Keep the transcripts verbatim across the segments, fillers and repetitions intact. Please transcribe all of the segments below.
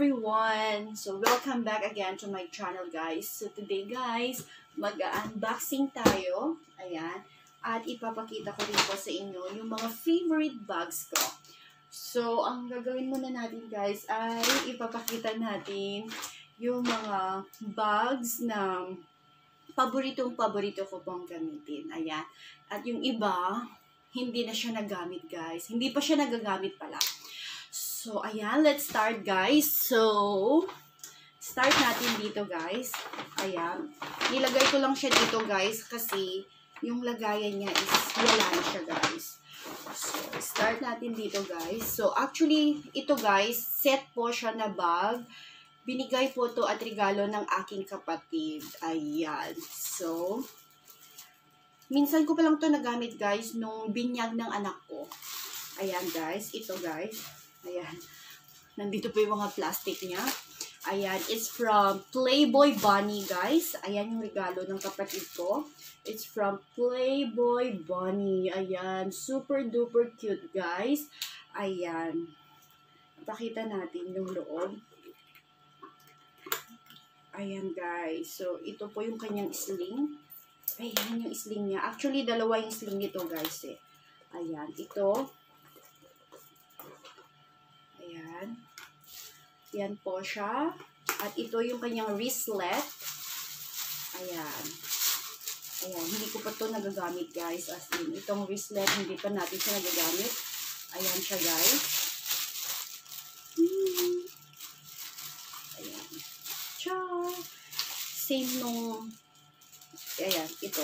everyone! So, welcome back again to my channel, guys. So, today, guys, mag-unboxing tayo. Ayan. At ipapakita ko rin po sa inyo yung mga favorite bags ko. So, ang gagawin muna natin, guys, ay ipapakita natin yung mga bags na paboritong-paborito ko pong gamitin. Ayan. At yung iba, hindi na siya nagamit, guys. Hindi pa siya nagagamit pala. So, ayan, let's start, guys. So, start natin dito, guys. Ayan. Nilagay ko lang siya dito, guys, kasi yung lagayan niya is wala na siya, guys. So, start natin dito, guys. So, actually, ito, guys, set po siya na bag. Binigay po to at regalo ng aking kapatid. Ayan. So, minsan ko pa lang to nagamit, guys, nung binyag ng anak ko. Ayan, guys. Ito, guys. Ayan. Nandito po yung mga plastic niya. Ayan. It's from Playboy Bunny, guys. Ayan yung regalo ng kapatid ko. It's from Playboy Bunny. Ayan. Super duper cute, guys. Ayan. Pakita natin yung loob. Ayan, guys. So, ito po yung kanyang sling. Ayan yung sling niya. Actually, dalawa yung sling nito, guys, eh. Ayan. Ito. Ayan. Ayan po siya. At ito yung kanyang wristlet. Ayan. Ayan. Hindi ko pa ito nagagamit, guys. As in, itong wristlet, hindi pa natin siya nagagamit. Ayan siya, guys. Hmm. Ayan. Ciao. Same nung, ayan, ito.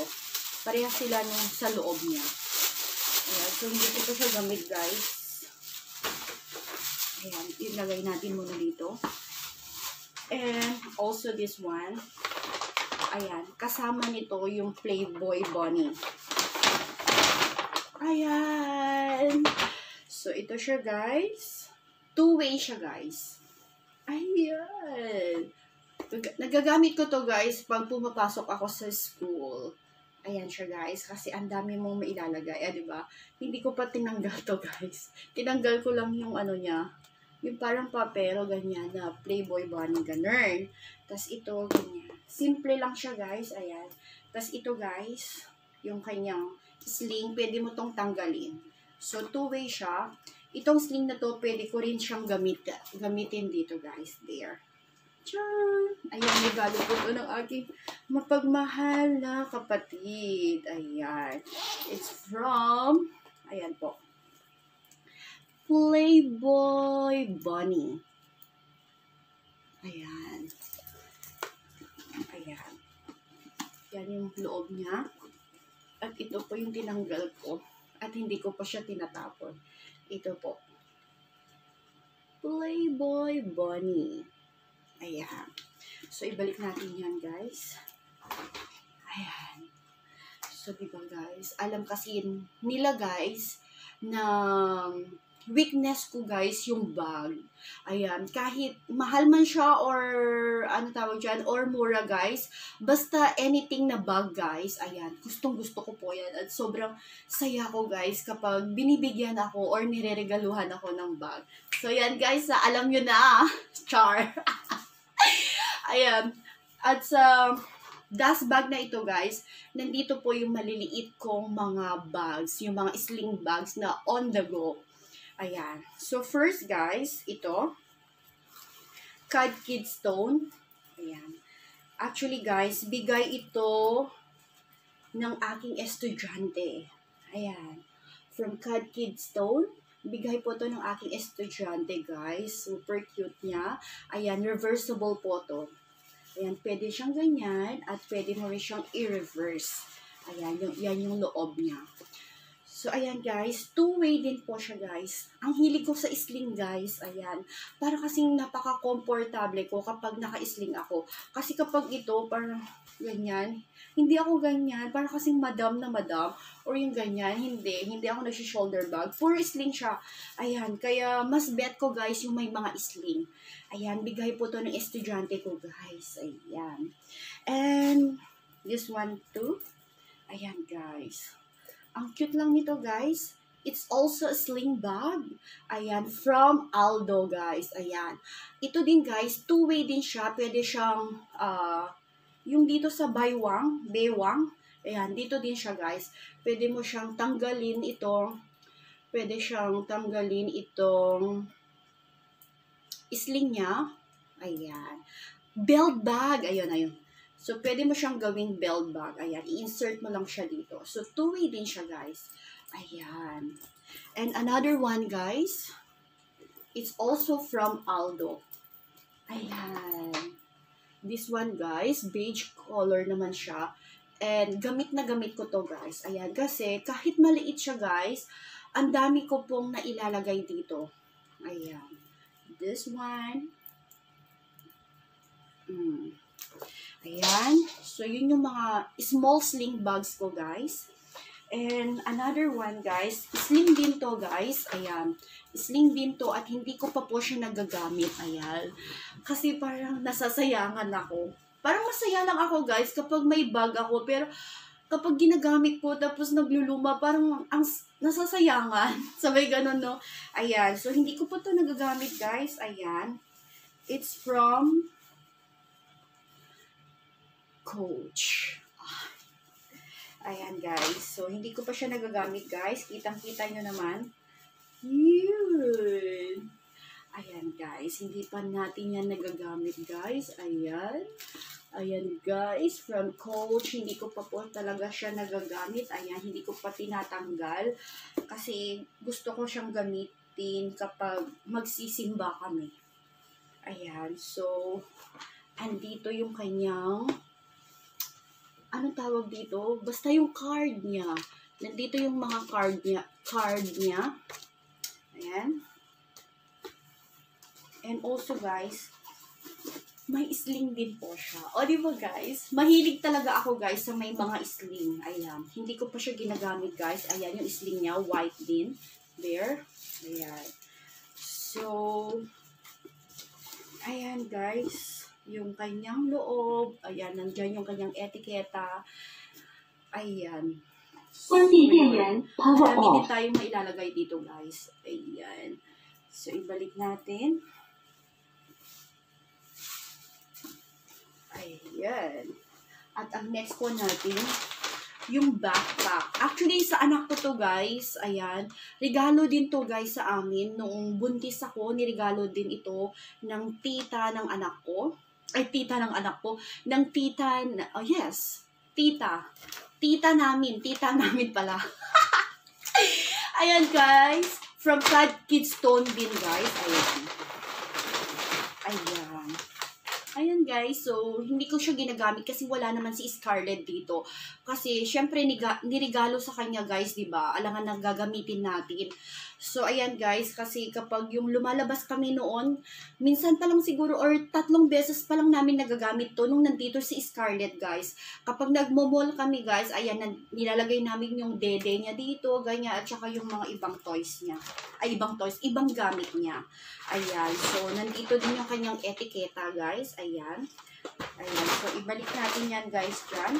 Pareha sila nung sa loob niya. Ayan. So, hindi ko pa siya gamit, guys. Ayan, ilagay natin muna dito. And also this one. Ayan, kasama nito yung Playboy Bunny. Ayan. So, ito siya, guys. Two-way siya, guys. Ayan. Nagagamit ko to, guys, pag pumapasok ako sa school. Ayan siya, guys, kasi ang dami mong mailalagay. Eh, di ba? Hindi ko pa tinanggal to, guys. Tinanggal ko lang yung ano niya. Yung parang papel, ganyan, na Playboy Bunny, ganun. Tapos ito, ganyan. Simple lang siya, guys. Ayan. Tapos ito, guys, yung kanyang sling, pwede mo tong tanggalin. So, two-way siya. Itong sling na to, pwede ko rin siyang gamit, gamitin dito, guys. There. Tiyaan! Ayan, regalo po ito ng aking mapagmahal na kapatid. Ayan. It's from, ayan po, Playboy Bunny. Ayan. Ayan. Ayan yung loob niya. At ito po yung tinanggal ko. At hindi ko pa siya tinatapon. Ito po. Playboy Bunny. Ayan. So, ibalik natin yan, guys. Ayan. So, diba, guys? Alam kasi nila, guys, na weakness ko, guys, yung bag. Ayan. Kahit mahal man siya or ano tawag dyan, or mura, guys. Basta anything na bag, guys. Ayan. Gustong gusto ko po yan. At sobrang saya ko, guys, kapag binibigyan ako or nireregaluhan ako ng bag. So, yan, guys. Alam nyo na. Char. Ayan. At sa dust bag na ito, guys, nandito po yung maliliit kong mga bags, yung mga sling bags na on the go. Ayan. So, first, guys, ito. Card Kidstone. Ayan. Actually, guys, bigay ito ng aking estudyante. Ayan. From Card Kidstone. Bigay po to ng aking estudyante, guys. Super cute niya. Ayan, reversible po to. Ayan, pwede siyang ganyan at pwede mo rin siyang i-reverse. Ayan, yung, yan yung loob niya. So, ayan, guys. Two-way din po siya, guys. Ang hilig ko sa sling, guys. Ayan. Para kasing napaka-comfortable ko kapag naka-sling ako. Kasi kapag ito, parang ganyan. Hindi ako ganyan. Para kasing madam na madam. Or yung ganyan. Hindi. Hindi ako nag-shoulder bag. Puro sling siya. Ayan. Kaya, mas bet ko, guys, yung may mga sling. Ayan. Bigay po to ng estudyante ko, guys. Ayan. And, this one too. Ayan, guys. Ang cute lang nito, guys. It's also a sling bag. Ayan, from Aldo, guys. Ayan. Ito din, guys, two-way din siya. Pwede siyang, uh, yung dito sa baywang, baywang. Ayan, dito din siya, guys. Pwede mo siyang tanggalin itong, pwede siyang tanggalin itong sling niya. Ayan. Belt bag. Ayun, ayun. So, pwede mo siyang gawing belt bag. Ayan, i-insert mo lang siya dito. So, two-way din siya, guys. Ayan. And another one, guys. It's also from Aldo. Ayan. This one, guys, beige color naman siya. And gamit na gamit ko to, guys. Ayan, kasi kahit maliit siya, guys, ang dami ko pong nailalagay dito. Ayan. This one. Mm. Ayan. So, yun yung mga small sling bags ko, guys. And another one, guys, sling din to, guys. Ayan. Sling din to at hindi ko pa po siya nagagamit. Ayan. Kasi parang nasasayangan ako. Parang masaya lang ako, guys, kapag may bag ako. Pero kapag ginagamit ko tapos nagluluma, parang ang nasasayangan. Sabay ganun, no? Ayan. So, hindi ko pa to nagagamit, guys. Ayan. It's from Coach. Ayan, guys. So, hindi ko pa siya nagagamit, guys. Kitang-kita nyo naman. Yun. Ayan, guys. Hindi pa natin yan nagagamit, guys. Ayan. Ayan, guys. From Coach, hindi ko pa po talaga siya nagagamit. Ayan, hindi ko pa tinatanggal. Kasi gusto ko siyang gamitin kapag magsisimba kami. Ayan. So, andito yung kanyang, ano tawag dito? Basta yung card niya. Nandito yung mga card niya. Card niya. Ayan. And also, guys, may sling din po siya. O, di ba, guys? Mahilig talaga ako, guys, sa may mga sling. Ayan. Hindi ko pa siya ginagamit, guys. Ayan, yung sling niya. White din. There. Ayan. So, ayan, guys. Yung kanyang loob. Ayan, nandiyan yung kanyang etiketa. Ayan. So, marami din tayo mailalagay dito, guys. Ayan. So, ibalik natin. Ayan. At ang next po natin, yung backpack. Actually, sa anak ko to, guys. Ayan. Regalo din to, guys, sa amin. Noong buntis ako, niregalo din ito ng tita ng anak ko. Ay, tita ng anak ko, ng tita, oh yes, tita, tita namin, tita namin pala. Ayan, guys, from Card Kidstone din, guys, ayan, ayan, ayan, guys, so, hindi ko siya ginagamit kasi wala naman si Scarlett dito, kasi, syempre, nirigalo sa kanya, guys, diba, alangan nang gagamitin natin. So, ayan, guys, kasi kapag yung lumalabas kami noon, minsan pa lang siguro or tatlong beses pa lang namin nagagamit to nung nandito si Scarlett, guys. Kapag nagmo-mall kami, guys, ayan, nilalagay namin yung dede niya dito, ganyan, at saka yung mga ibang toys niya. Ay, ibang toys, ibang gamit niya. Ayan, so, nandito din yung kanyang etiketa, guys, ayan. Ayan, so, ibalik natin yan, guys, dyan.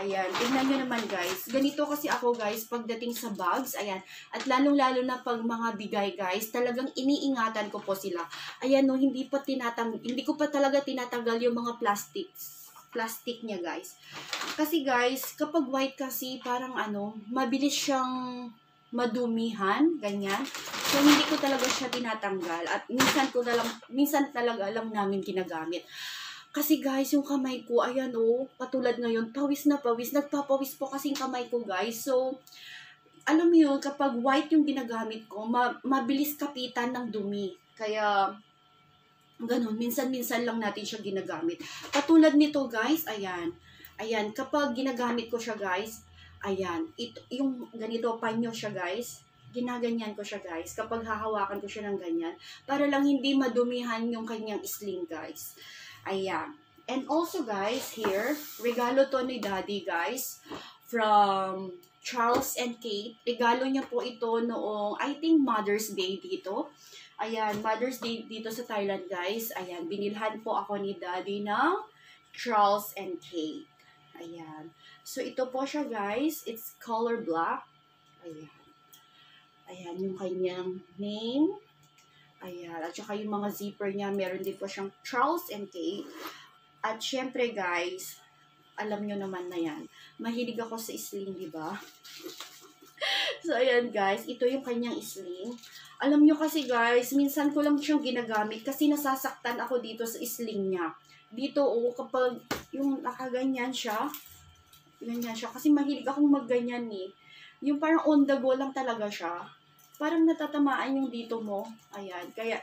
Ayan, tignan nyo naman, guys. Ganito kasi ako, guys, pagdating sa bags, ayan, at lalong-lalo na pag mga bigay, guys, talagang iniingatan ko po sila. Ayan, no, hindi pa tinatang, hindi ko pa talaga tinatanggal yung mga plastics, plastic niya, guys. Kasi, guys, kapag white kasi, parang ano, mabilis siyang madumihan, ganyan. So, hindi ko talaga siya tinatanggal at minsan ko na lang, minsan talaga lang namin ginagamit. Kasi, guys, yung kamay ko, ayan, oh, patulad ngayon, pawis na pawis. Nagpapawis po kasing kamay ko, guys. So, alam mo yun, kapag white yung ginagamit ko, ma mabilis kapitan ng dumi. Kaya, ganun, minsan-minsan lang natin siya ginagamit. Patulad nito, guys, ayan. Ayan, kapag ginagamit ko siya, guys, ayan, ito, yung ganito, panyo siya, guys. Ginaganyan ko siya, guys, kapag hahawakan ko siya ng ganyan, para lang hindi madumihan yung kanyang sling, guys. Ayan. And also, guys, here, regalo to ni Daddy, guys, from Charles and Kate. Regalo niya po ito noong, I think, Mother's Day dito. Ayan, Mother's Day dito sa Thailand, guys. Ayan, binilhan po ako ni Daddy ng Charles and Kate. Ayan. So, ito po siya, guys. It's color black. Ayan. Ayan, yung kanyang name. Ayan, at saka yung mga zipper niya, meron din po siyang Charles and Kate. At syempre guys, alam nyo naman na yan. Mahilig ako sa sling, di ba? So, ayan guys, ito yung kanyang sling. Alam nyo kasi guys, minsan ko lang siyang ginagamit kasi nasasaktan ako dito sa sling niya. Dito, oh, kapag yung nakaganyan siya, ganyan siya. Kasi mahilig akong magganyan eh. Yung parang on the go lang talaga siya. Parang natatamaan yung dito mo. Ayan. Kaya,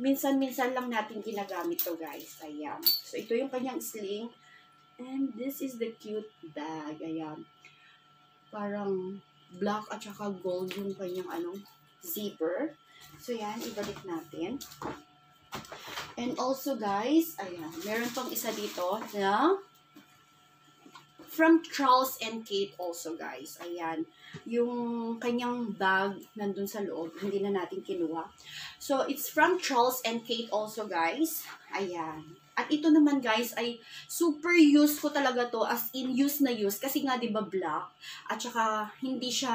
minsan-minsan lang natin ginagamit to guys. Ayan. So, ito yung kanyang sling. And this is the cute bag. Ayan. Parang black at saka gold yung kanyang anong zipper. So, yan. Ibalik natin. And also, guys, ayan. Meron tong isa dito na from Charles and Kate also, guys. Ayan. Yung kanyang bag nandun sa loob. Hindi na natin kinuha. So, it's from Charles and Kate also, guys. Ayan. At ito naman, guys, ay super use ko talaga to. As in, use na use. Kasi nga, di ba, black. At saka, hindi siya,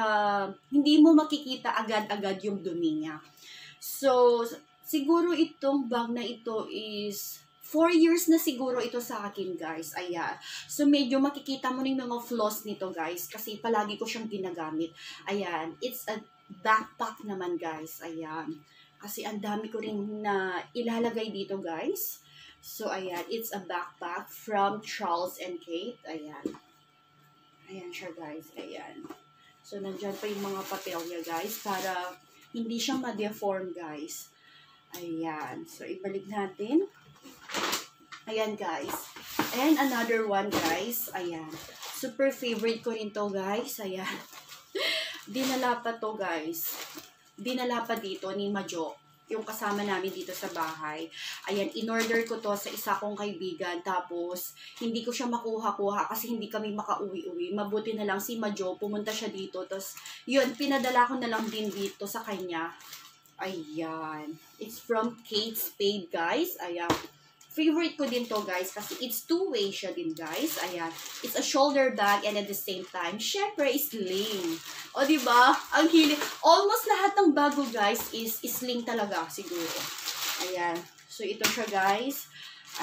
hindi mo makikita agad-agad yung dumi niya. So, siguro itong bag na ito is Four years na siguro ito sa akin, guys. Ayan. So, medyo makikita mo na yung mga flaws nito, guys. Kasi palagi ko siyang ginagamit. Ayan. It's a backpack naman, guys. Ayan. Kasi ang dami ko rin na ilalagay dito, guys. So, ayan. It's a backpack from Charles and Kate. Ayan. Ayan siya, guys. Ayan. So, nandyan pa yung mga papel niya, guys. Para hindi siya ma-deform, guys. Ayan. So, ibalik natin. Ayan, guys. And another one, guys. Ayan. Super favorite ko rin to, guys. Ayan. Dinala pa to, guys. Dinala pa dito ni Majo. Yung kasama namin dito sa bahay. Ayan, in-order ko to sa isa kong kaibigan. Tapos, hindi ko siya makuha-kuha kasi hindi kami makauwi-uwi. Mabuti na lang si Majo. Pumunta siya dito. Tapos, yun, pinadala ko na lang din dito sa kanya. Ayan. It's from Kate Spade, guys. Ayan. Favorite ko din to, guys, kasi it's two-way siya din, guys. Ayan. It's a shoulder bag and at the same time, syempre, sling. O, diba? Ang hiling. Almost lahat ng bago, guys, is sling talaga, siguro. Ayan. So, ito siya, guys.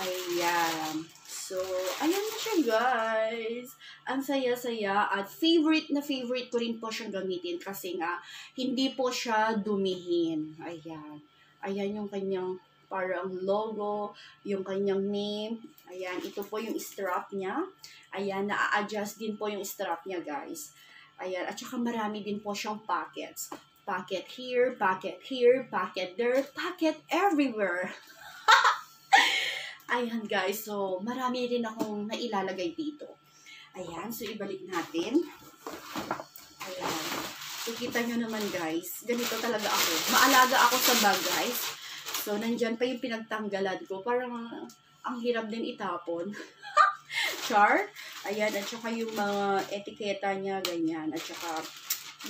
Ayan. So, ayan na siya, guys. Ang saya-saya at favorite na favorite ko rin po siyang gamitin kasi nga, hindi po siya dumihin. Ayan. Ayan yung kanyang parang logo, yung kanyang name. Ayan, ito po yung strap niya. Ayan, na-adjust din po yung strap niya, guys. Ayan, at saka marami din po siyang pockets. Pocket here, pocket here, pocket there, pocket everywhere. Ayan, guys. So, marami din akong nailalagay dito. Ayan, so ibalik natin. Ayan. So, kita nyo naman, guys. Ganito talaga ako. Maalaga ako sa bag, guys. So, nandyan pa yung pinagtanggalan ko. Parang, uh, ang hirap din itapon. Char. Ayan, at saka yung mga etiketa niya, ganyan. At saka,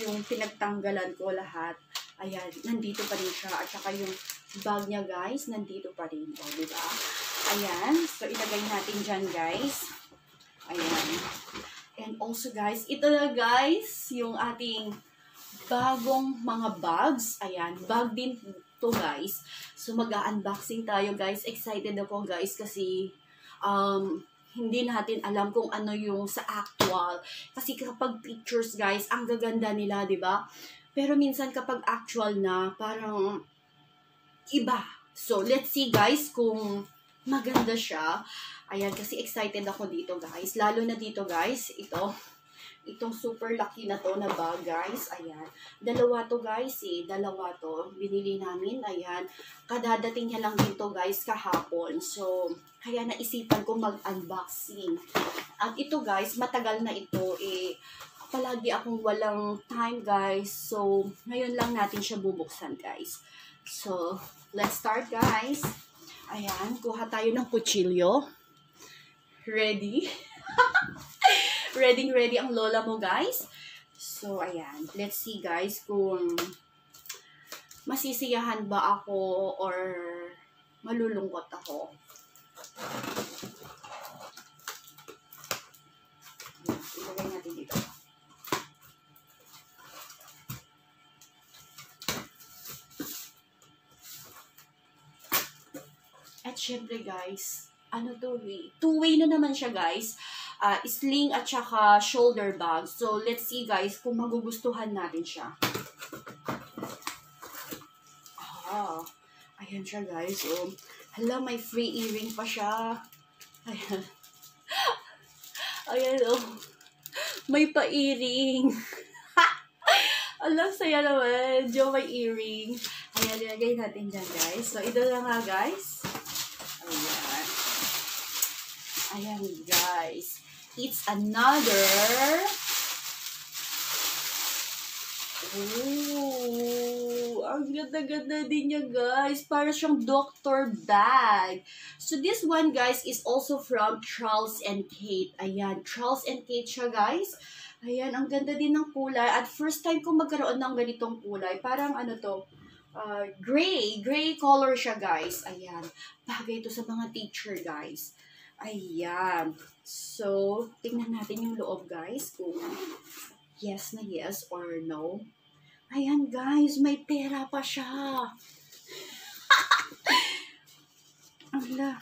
yung pinagtanggalan ko lahat. Ayan, nandito pa rin siya. At saka yung bag niya, guys, nandito pa rin. O, diba? Ayan. So, ilagay natin dyan, guys. Ayan. And also, guys, ito na, guys, yung ating bagong mga bags. Ayan, bag din to, guys. So, mag-unboxing tayo, guys. Excited ako, guys, kasi um, hindi natin alam kung ano yung sa actual. Kasi kapag pictures, guys, ang gaganda nila, diba? Pero minsan kapag actual na, parang iba. So, let's see, guys, kung maganda siya. Ayan, kasi excited ako dito, guys. Lalo na dito, guys. Ito. Itong super laki na to na bag, guys. Ayan. Dalawa to, guys, eh. Dalawa to. Binili namin. Ayan. Kadadating niya lang dito, guys, kahapon. So, kaya naisipan ko mag-unboxing. At ito, guys, matagal na ito, eh. Palagi akong walang time, guys. So, ngayon lang natin siya bubuksan, guys. So, let's start, guys. Ayan. Kuha tayo ng kutsilyo. Ready? Ready, ready ang lola mo, guys. So, ayan. Let's see, guys, kung masisiyahan ba ako or malulungkot ako. Ayan, ilagay natin dito. syempre guys, ano to eh? Two-way na naman siya guys. Uh, sling at saka shoulder bag. So, let's see guys kung magugustuhan natin siya. Ah, ayan siya guys. So, hala, may free earring pa siya. Ayan. Ayan oh. May pa-earring. Alam, saya naman. Diyo, may earring. Ayan, nilagay natin dyan guys. So, ito lang nga guys. Ayan. Ayan, guys. It's another... Ooh! Ang ganda-ganda din niya, guys. Para siyang doctor bag. So, this one, guys, is also from Charles and Kate. Ayan. Charles and Kate siya, guys. Ayan. Ang ganda din ng kulay. At first time ko magkaroon ng ganitong kulay. Parang ano to... Uh, gray. Gray color siya, guys. Ayan. Bagay ito sa mga teacher, guys. Ayan. So, tingnan natin yung loob, guys. Kung yes na yes or no. Ayan, guys. May pera pa siya. Ala.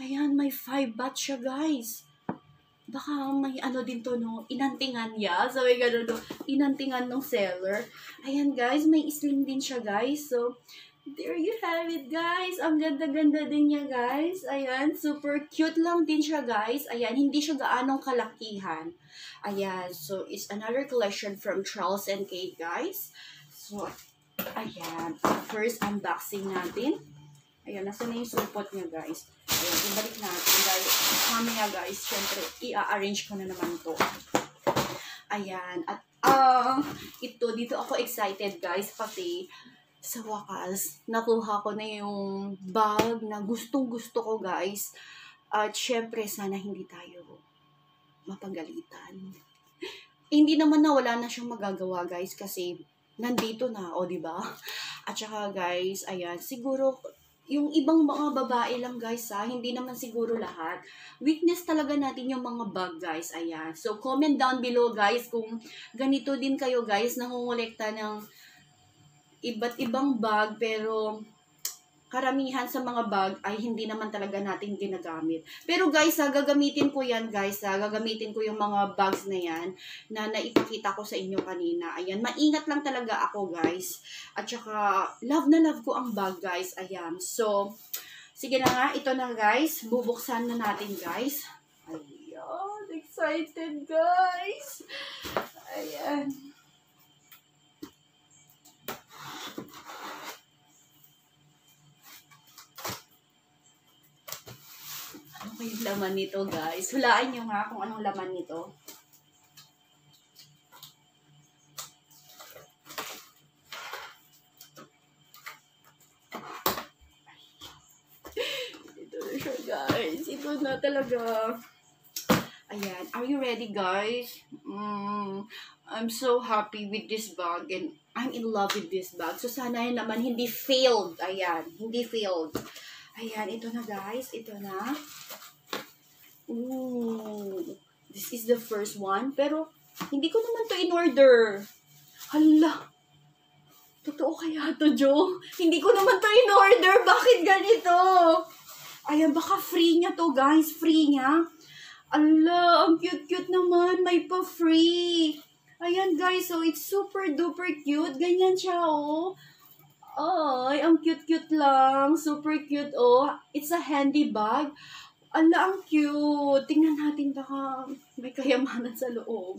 Ayan, may five baht siya, guys. Baka may ano din to, no? Inantingan niya. So, may gano'n to. Inantingan ng seller. Ayan, guys. May sling din siya, guys. So, there you have it, guys. Ang ganda-ganda din niya, guys. Ayan, super cute lang din siya, guys. Ayan, hindi siya gaanong kalakihan. Ayan, so it's another collection from Charles and Kate, guys. So, ayan. First unboxing natin. Ayan, nasa na yung support niya, guys. Ayan, ibalik natin. Dahil kami nga, guys, syempre, i-arrange ko na naman to. Ayan, at ah, uh, ito, dito ako excited, guys, pati sa wakas, nakuha ko na yung bag na gustong-gusto ko, guys. At syempre, sana hindi tayo mapagalitan. Eh, hindi naman na wala na siyang magagawa, guys, kasi nandito na, o, diba? At saka, guys, ayan, siguro, yung ibang mga babae lang, guys, ha, hindi naman siguro lahat. Weakness talaga natin yung mga bag, guys, ayan. So, comment down below, guys, kung ganito din kayo, guys, nangungulekta ng iba't ibang bag, pero karamihan sa mga bag ay hindi naman talaga natin ginagamit. Pero guys, ha, gagamitin ko yan, guys, ha, gagamitin ko yung mga bags na yan na naipakita ko sa inyo kanina. Ayan, maingat lang talaga ako, guys. At saka, love na love ko ang bag, guys. Ayan, so, sige na nga, ito na, guys. Bubuksan na natin, guys. Ayan, excited, guys. Ayan. Ano kayong laman nito, guys? Hulaan nyo nga kung anong laman nito. Ito na siya, guys. Ito na talaga. Ayan. Are you ready, guys? Mm, I'm so happy with this bag and I'm in love with this bag. So, sana yun naman hindi failed. Ayan. Hindi failed. Ayan, ito na, guys. Ito na. Ooh. This is the first one. Pero, hindi ko naman to in order. Hala. Totoo kaya to, Jo? Hindi ko naman to in order. Bakit ganito? Ayan, baka free niya to, guys. Free niya. Ala, ang cute-cute naman. May pa-free. Ayan, guys. So, it's super duper cute. Ganyan siya, oh. Ay, ang cute-cute lang. Super cute, oh. It's a handy bag. Ala, ang cute. Tingnan natin, baka may kayamanan sa loob.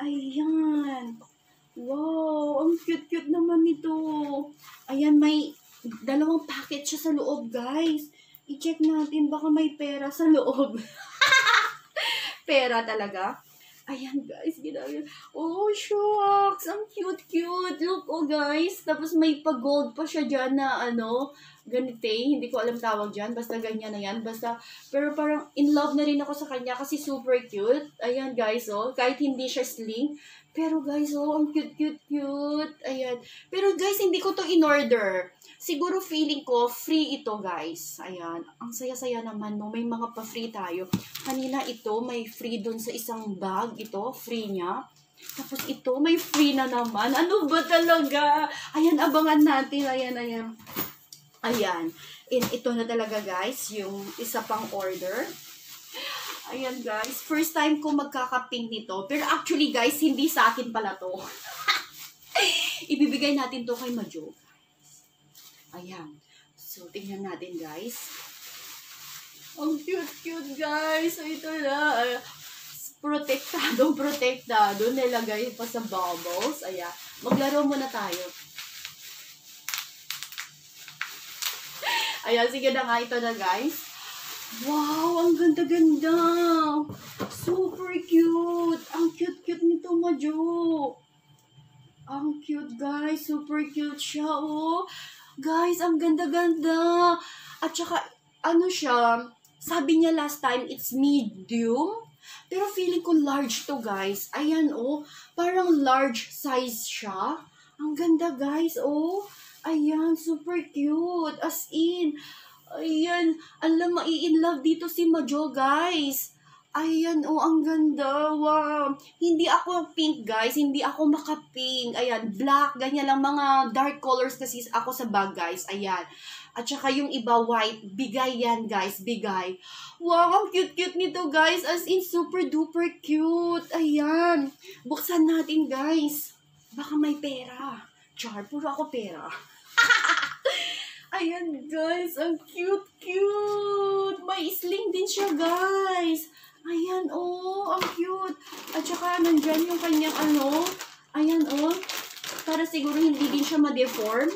Ayan. Wow, ang cute-cute naman nito. Ayan, may dalawang packet siya sa loob, guys. I-check natin, baka may pera sa loob. Pera talaga. Ayan, guys, ginagin. Oh, shucks! Ang cute-cute! Look, oh, guys! Tapos may pa-gold pa siya dyan na, ano, ganite. Hindi ko alam tawag dyan. Basta ganyan na yan. Basta, pero parang in love na rin ako sa kanya kasi super cute. Ayan, guys, oh. Kahit hindi siya sling. Pero, guys, oh, ang cute-cute-cute. Ayan. Pero, guys, hindi ko to in order. Siguro feeling ko, free ito, guys. Ayan. Ang saya-saya naman, no? May mga pa-free tayo. Kanina ito, may free dun sa isang bag. Ito, free niya. Tapos ito, may free na naman. Ano ba talaga? Ayan, abangan natin. Ayan, ayan. Ayan. And ito na talaga, guys, yung isa pang order. Ayan, guys. First time ko magkaka-pink nito. Pero actually, guys, hindi sa akin pala to. Ibibigay natin to kay Majo. Ayan. So, tingnan natin, guys. Ang cute-cute, guys. Ito na. Protektado, protektado. Nilagay pa sa bubbles. Ayan. Maglaro muna tayo. Ayan, sige na nga, ito na, guys. Wow, ang ganda-ganda. Super cute. Ang cute-cute nito, Majo. Ang cute, guys. Super cute siya, oh. Guys, ang ganda-ganda. At saka, ano siya, sabi niya last time, it's medium. Pero feeling ko large to, guys. Ayan, oh. Parang large size siya. Ang ganda, guys, oh. Ayan, super cute. As in, ayan, alam, mai-inlove dito si Majo, guys. Ayan, oh, ang ganda. Wow. Hindi ako pink, guys. Hindi ako makapink. Ayan, black, ganyan lang. Mga dark colors kasi ako sa bag, guys. Ayan. At saka yung iba white, bigay yan, guys. Bigay. Wow, ang cute-cute nito, guys. As in, super duper cute. Ayan. Buksan natin, guys. Baka may pera. Char, puro ako pera. Ayan, guys. Ang cute, cute. May sling din siya, guys. Ayan, oh. Ang cute. At saka, nandyan yung kanyang ano. Ayan, oh. Para siguro hindi din siya ma-deform.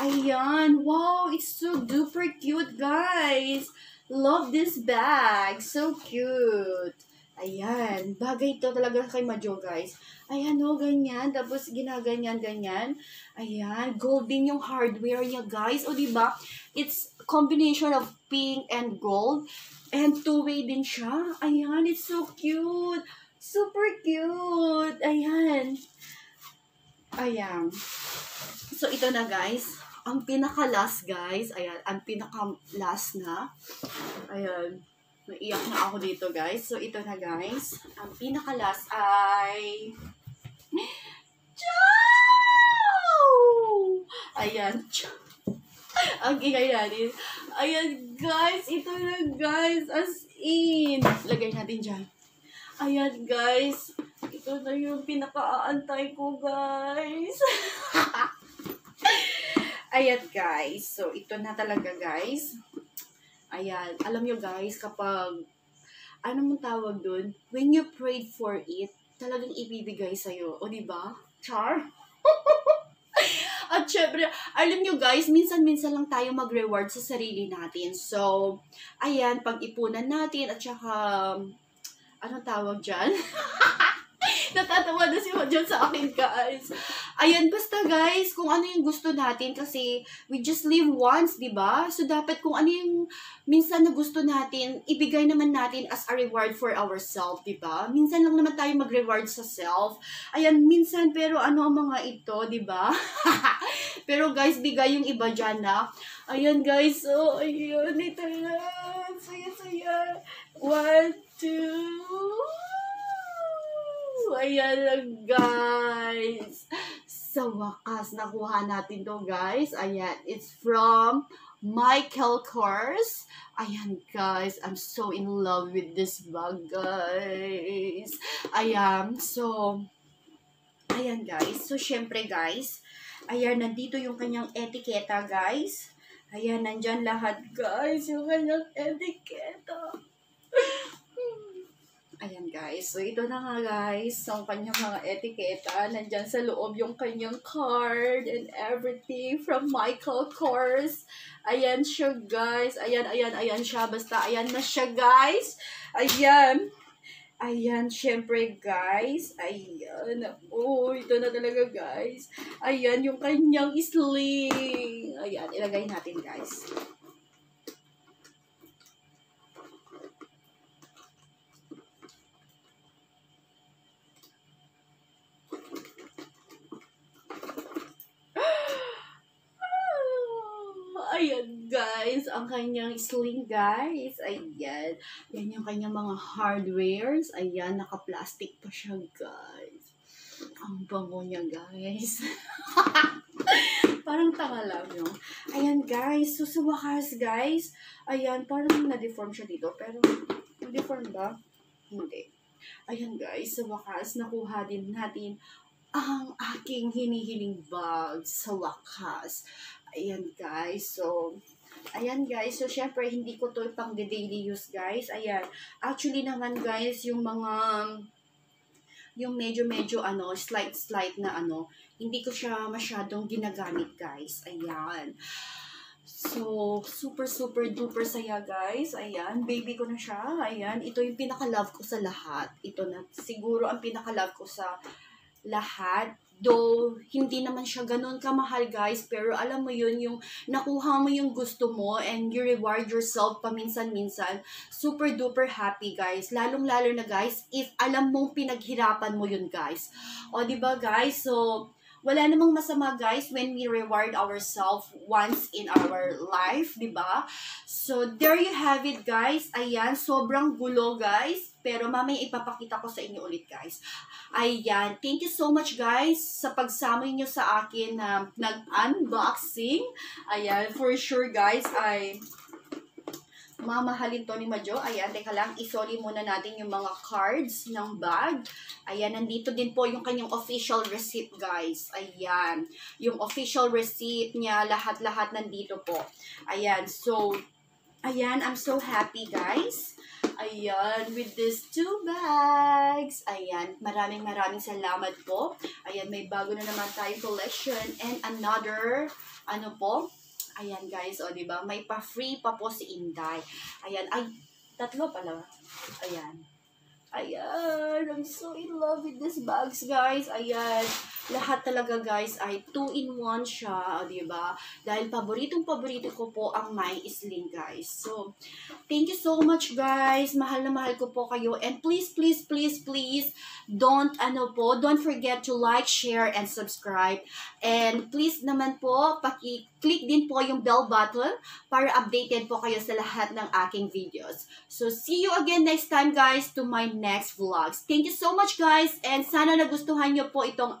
Ayan. Wow, it's so duper cute, guys. Love this bag. So cute. Ayan. Bagay ito talaga kay Majo, guys. Ayan, o, oh, ganyan. Tapos, ginaganyan, ganyan. Ayan. Gold din yung hardware niya, guys. O, diba? It's combination of pink and gold. And two-way din siya. Ayan. It's so cute. Super cute. Ayan. Ayan. So, ito na, guys. Ang pinaka-last, guys. Ayan. Ang pinaka-last na. Ayan. Naiyak na ako dito, guys. So, ito na, guys. Ang pinakalas ay... Ciao! Ayan. Ang ingay natin. Ayan, guys. Ito na, guys. As in. Lagay natin dyan. Ayan, guys. Ito na yung pinaka-aantay ko, guys. Ayan, guys. So, ito na talaga, guys. Ayan. Alam nyo, guys, kapag, ano mong tawag dun? When you prayed for it, talagang ibibigay sa'yo. O, diba? Char? At syempre, alam nyo, guys, minsan-minsan lang tayo mag-reward sa sarili natin. So, ayan, pag-ipunan natin, at saka, anong tawag dyan? Natatawa na si Majo sa akin, guys. Ayan, basta, guys, kung ano yung gusto natin kasi we just live once, diba? So, dapat kung ano yung minsan na gusto natin, ibigay naman natin as a reward for ourselves, diba? Minsan lang naman tayo mag-reward sa self. Ayan, minsan, pero ano ang mga ito, diba? Pero, guys, bigay yung iba dyan, na. Ayan, guys, so, ayun, ito na. Saya, saya. One, two... Ayan lang, guys. Sa wakas, nakuha natin to, guys. Ayan, it's from Michael Kors. Ayan, guys. I'm so in love with this bag, guys. Ayan, so... Ayan, guys. So, syempre, guys. Ayan, nandito yung kanyang etiketa, guys. Ayan, nandyan lahat, guys. Yung kanyang etiketa. Ayan, guys. So, ito na nga, guys. So, ang kanyang mga etiketa. Nandyan sa loob yung kanyang card and everything from Michael Kors. Ayan siya, guys. Ayan, ayan, ayan siya. Basta, ayan na siya, guys. Ayan. Ayan, syempre, guys. Ayan. Oh, ito na talaga, guys. Ayan, yung kanyang sling. Ayan, ilagay natin, guys. Ayan, guys. Ang kanyang sling, guys. Ayan. Ayan yung kanyang mga hardwares. Ayan. Naka-plastic pa siya, guys. Ang bango niya, guys. Parang tanga lang yun. Ayan, guys. So, sa wakas, guys. Ayan, parang na-deform siya dito. Pero, na-deform ba? Hindi. Ayan, guys. Sa wakas, nakuha din natin ang aking hinihiling bag. Sa wakas. Ayan, guys. So, ayan, guys. So, syempre, hindi ko to pang daily use, guys. Ayan. Actually naman, guys, yung mga... yung medyo-medyo, ano, slight-slight na, ano, hindi ko siya masyadong ginagamit, guys. Ayan. So, super-super-duper saya, guys. Ayan. Baby ko na siya. Ayan. Ito yung pinaka-love ko sa lahat. Ito na, siguro, ang pinaka-love ko sa lahat. Though, hindi naman siya ganun kamahal, guys. Pero, alam mo yun, yung nakuha mo yung gusto mo and you reward yourself paminsan-minsan. Super duper happy, guys. Lalong-lalo na, guys, if alam mong pinaghirapan mo yun, guys. O, diba, guys? So, wala namang masama, guys, when we reward ourselves once in our life, diba? So, there you have it, guys. Ayan, sobrang gulo, guys. Pero mamaya ipapakita ko sa inyo ulit, guys. Ayan, thank you so much, guys, sa pagsama niyo sa akin na uh, nag-unboxing. Ayan, for sure, guys, ay... mamahalin to ni Majo. Ayan, teka lang, isoli muna natin yung mga cards ng bag. Ayan, nandito din po yung kanyang official receipt, guys. Ayan, yung official receipt niya, lahat-lahat nandito po. Ayan, so, ayan, I'm so happy, guys. Ayan, with these two bags. Ayan, maraming maraming salamat po. Ayan, may bago na naman tayong collection and another, ano po, ayan, guys, o, diba? May pa-free pa po si Inday. Ayan, ay, tatlo pala. Ayan. Ayan, I'm so in love with these bags, guys. Ayan, lahat talaga, guys, ay two in one siya, o, diba? Dahil paboritong-paborito ko po ang my sling, guys. So, thank you so much, guys. Mahal na mahal ko po kayo. And please, please, please, please, don't, ano po, don't forget to like, share, and subscribe. And please naman po, paki- click din po yung bell button para updated po kayo sa lahat ng aking videos. So, see you again next time, guys, to my next vlogs. Thank you so much, guys, and sana nagustuhan nyo po itong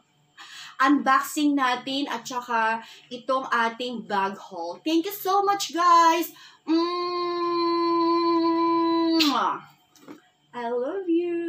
unboxing natin at saka itong ating bag haul. Thank you so much, guys! Mm-hmm. I love you!